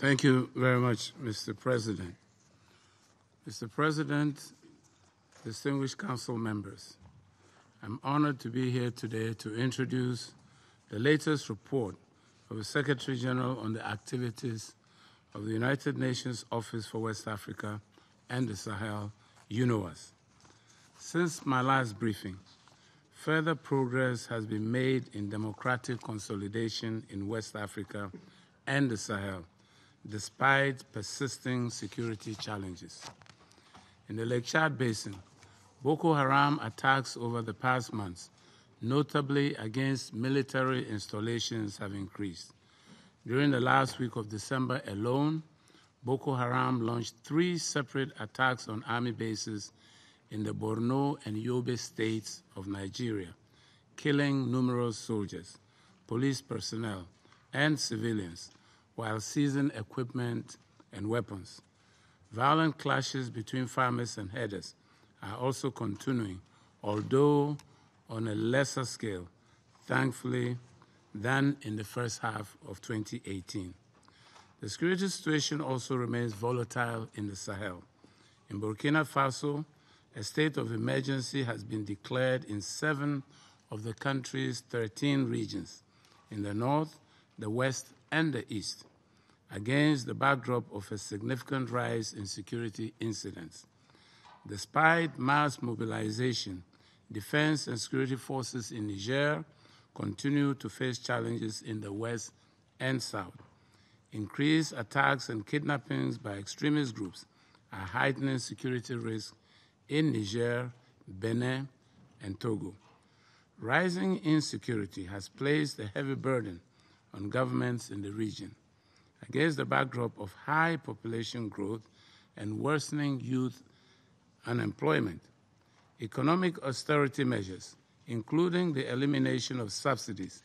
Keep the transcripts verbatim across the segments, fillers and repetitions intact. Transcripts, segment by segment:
Thank you very much, Mister President. Mister President, distinguished council members, I'm honored to be here today to introduce the latest report of the Secretary General on the activities of the United Nations Office for West Africa and the Sahel, UNOWAS. Since my last briefing, further progress has been made in democratic consolidation in West Africa and the Sahel, despite persisting security challenges. In the Lake Chad Basin, Boko Haram attacks over the past months, notably against military installations, have increased. During the last week of December alone, Boko Haram launched three separate attacks on army bases in the Borno and Yobe states of Nigeria, killing numerous soldiers, police personnel, and civilians, while seizing equipment and weapons. Violent clashes between farmers and herders are also continuing, although on a lesser scale, thankfully, than in the first half of twenty eighteen. The security situation also remains volatile in the Sahel. In Burkina Faso, a state of emergency has been declared in seven of the country's thirteen regions, in the north, the west, and the east, against the backdrop of a significant rise in security incidents. Despite mass mobilization, defense and security forces in Niger continue to face challenges in the west and south. Increased attacks and kidnappings by extremist groups are heightening security risks in Niger, Benin, and Togo. Rising insecurity has placed a heavy burden on governments in the region. Against the backdrop of high population growth and worsening youth unemployment, economic austerity measures, including the elimination of subsidies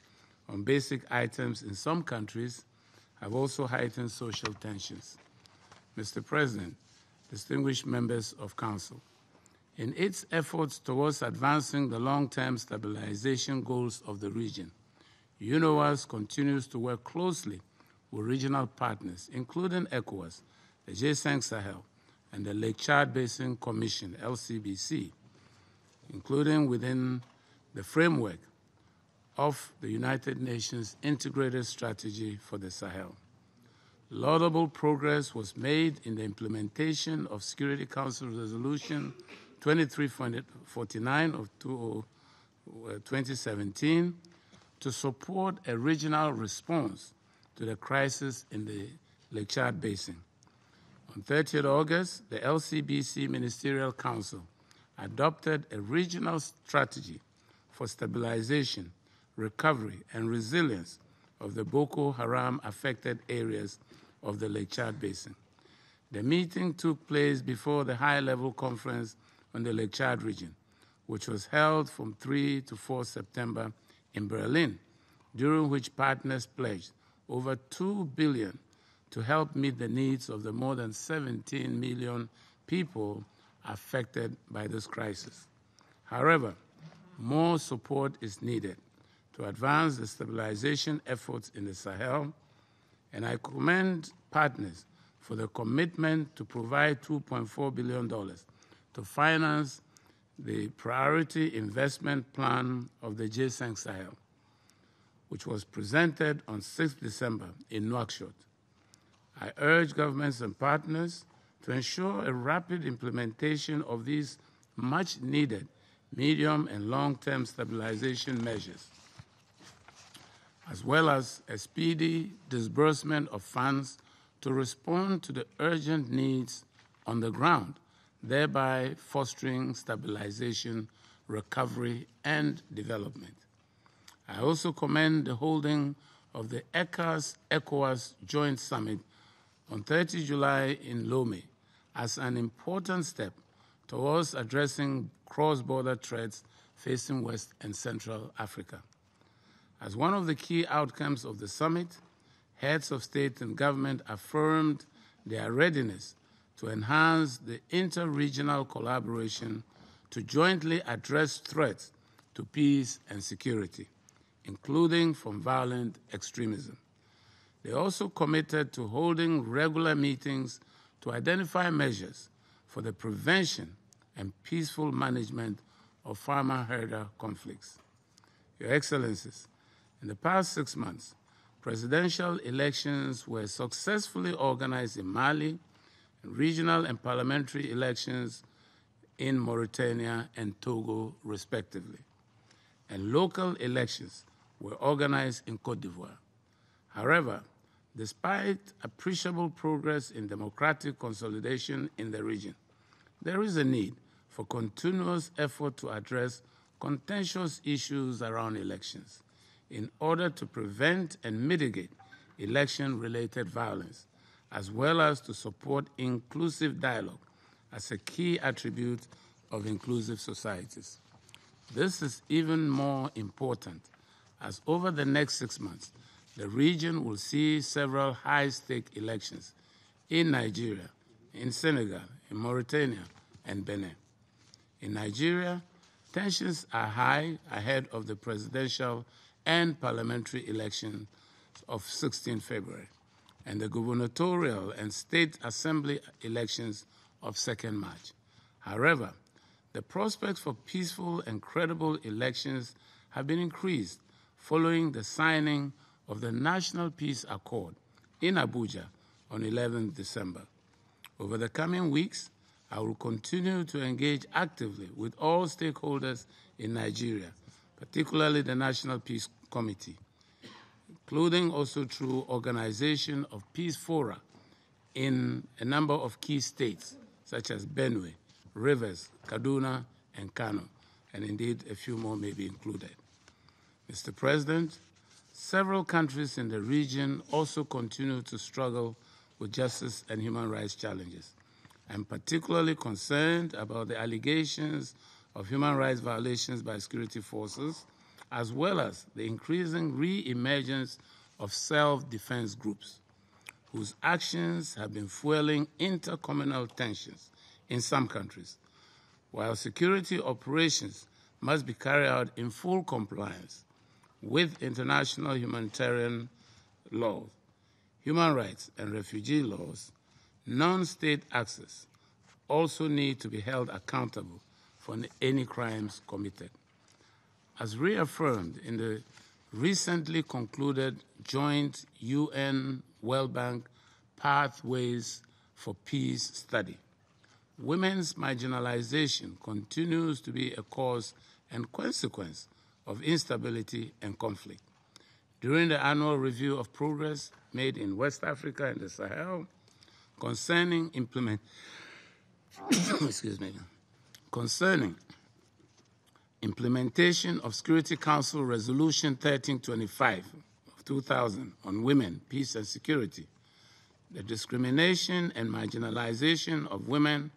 on basic items in some countries, have also heightened social tensions. Mister President, distinguished members of Council, in its efforts towards advancing the long-term stabilization goals of the region, UNOWAS continues to work closely with regional partners, including ECOWAS, the G five Sahel, and the Lake Chad Basin Commission, L C B C, including within the framework of the United Nations Integrated Strategy for the Sahel. Laudable progress was made in the implementation of Security Council Resolution twenty-three forty-nine of twenty seventeen to support a regional response to the crisis in the Lake Chad Basin. On the thirtieth of August, the L C B C Ministerial Council adopted a regional strategy for stabilization, recovery, and resilience of the Boko Haram-affected areas of the Lake Chad Basin. The meeting took place before the high-level conference on the Lake Chad region, which was held from the third to the fourth of September in Berlin, during which partners pledged over two billion dollars to help meet the needs of the more than seventeen million people affected by this crisis. However, more support is needed to advance the stabilization efforts in the Sahel, and I commend partners for the commitment to provide two point four billion dollars to finance the priority investment plan of the G five Sahel, which was presented on the sixth of December in Nouakchott. I urge governments and partners to ensure a rapid implementation of these much-needed medium and long-term stabilization measures, as well as a speedy disbursement of funds to respond to the urgent needs on the ground, thereby fostering stabilization, recovery, and development. I also commend the holding of the ECOWAS-ECOWAS Joint Summit on the thirtieth of July in Lomé as an important step towards addressing cross-border threats facing West and Central Africa. As one of the key outcomes of the summit, heads of state and government affirmed their readiness to enhance the inter-regional collaboration to jointly address threats to peace and security, including from violent extremism. They also committed to holding regular meetings to identify measures for the prevention and peaceful management of farmer-herder conflicts. Your Excellencies, in the past six months, presidential elections were successfully organized in Mali, and regional and parliamentary elections in Mauritania and Togo, respectively. And local elections were organized in Côte d'Ivoire. However, despite appreciable progress in democratic consolidation in the region, there is a need for continuous effort to address contentious issues around elections in order to prevent and mitigate election-related violence, as well as to support inclusive dialogue as a key attribute of inclusive societies. This is even more important as over the next six months, the region will see several high-stake elections in Nigeria, in Senegal, in Mauritania, and Benin. In Nigeria, tensions are high ahead of the presidential and parliamentary elections of the sixteenth of February and the gubernatorial and state assembly elections of the second of March. However, the prospects for peaceful and credible elections have been increased following the signing of the National Peace Accord in Abuja on the eleventh of December. Over the coming weeks, I will continue to engage actively with all stakeholders in Nigeria, particularly the National Peace Committee, including also through organization of peace fora in a number of key states, such as Benue, Rivers, Kaduna, and Kano, and indeed a few more may be included. Mister President, several countries in the region also continue to struggle with justice and human rights challenges. I'm particularly concerned about the allegations of human rights violations by security forces, as well as the increasing re-emergence of self-defense groups, whose actions have been fueling intercommunal tensions in some countries, while security operations must be carried out in full compliance with international humanitarian laws, human rights and refugee laws. Non-state actors also need to be held accountable for any crimes committed. As reaffirmed in the recently concluded joint U N World Bank Pathways for Peace study, women's marginalization continues to be a cause and consequence of instability and conflict. During the annual review of progress made in West Africa and the Sahel concerning implement excuse me, concerning implementation of Security Council Resolution thirteen twenty-five of two thousand on women, peace and security, the discrimination and marginalization of women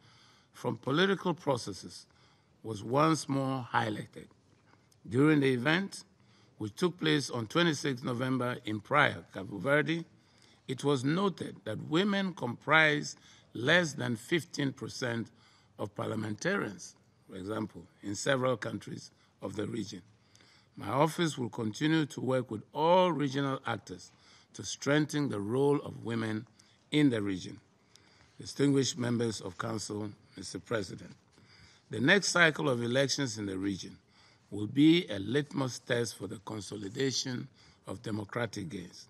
from political processes was once more highlighted. During the event, which took place on the twenty-sixth of November in Praia, Cabo Verde, it was noted that women comprise less than fifteen percent of parliamentarians, for example, in several countries of the region. My office will continue to work with all regional actors to strengthen the role of women in the region. Distinguished members of Council, Mister President, the next cycle of elections in the region will be a litmus test for the consolidation of democratic gains,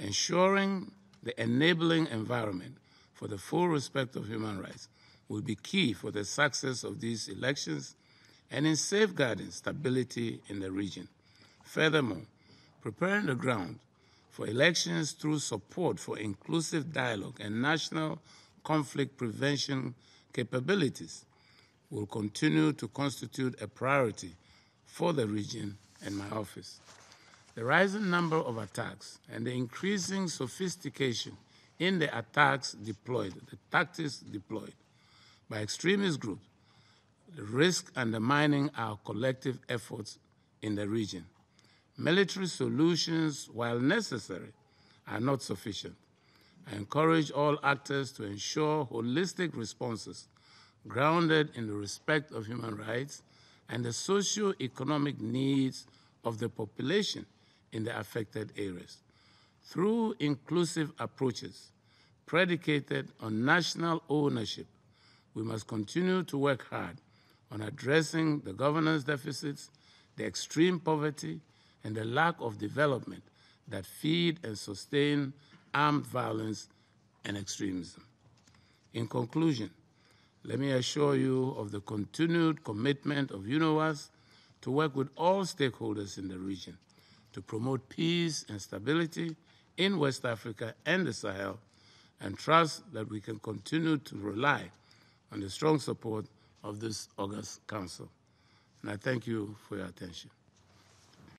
ensuring the enabling environment for the full respect of human rights will be key for the success of these elections and in safeguarding stability in the region. Furthermore, preparing the ground for elections through support for inclusive dialogue and national conflict prevention capabilities will continue to constitute a priority for the region and my office. The rising number of attacks and the increasing sophistication in the attacks deployed, the tactics deployed by extremist groups, risk undermining our collective efforts in the region. Military solutions, while necessary, are not sufficient. I encourage all actors to ensure holistic responses grounded in the respect of human rights and the socio-economic needs of the population in the affected areas. through inclusive approaches predicated on national ownership, we must continue to work hard on addressing the governance deficits, the extreme poverty, and the lack of development that feed and sustain armed violence and extremism. In conclusion, let me assure you of the continued commitment of UNOWAS to work with all stakeholders in the region to promote peace and stability in West Africa and the Sahel, and trust that we can continue to rely on the strong support of this August Council. And I thank you for your attention.